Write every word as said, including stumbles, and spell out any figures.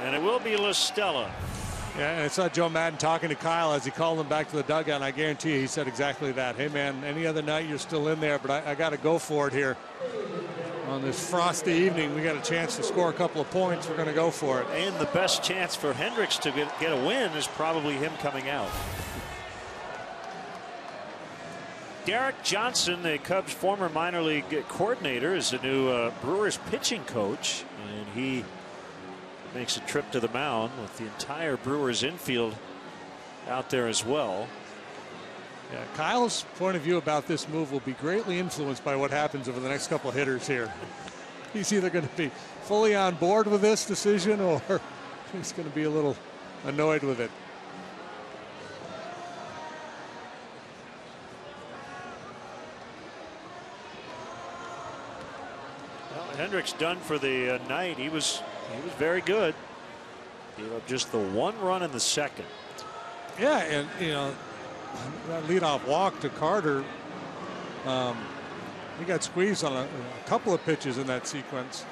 And it will be La Stella. Yeah, and I saw Joe Madden talking to Kyle as he called him back to the dugout, and I guarantee you he said exactly that. Hey, man, any other night you're still in there, but I, I got to go for it here. On this frosty evening, we got a chance to score a couple of points. We're going to go for it. And the best chance for Hendricks to get, get a win is probably him coming out. Derek Johnson, the Cubs' former minor league coordinator, is the new uh, Brewers pitching coach, and he makes a trip to the mound with the entire Brewers infield out there as well. Yeah, Kyle's point of view about this move will be greatly influenced by what happens over the next couple of hitters here. He's either going to be fully on board with this decision or he's going to be a little annoyed with it. Well, Hendricks done for the uh, night. He was he was very good. Gave up just the one run in the second. Yeah, and you know, that leadoff walk to Carter, um, he got squeezed on a, a couple of pitches in that sequence.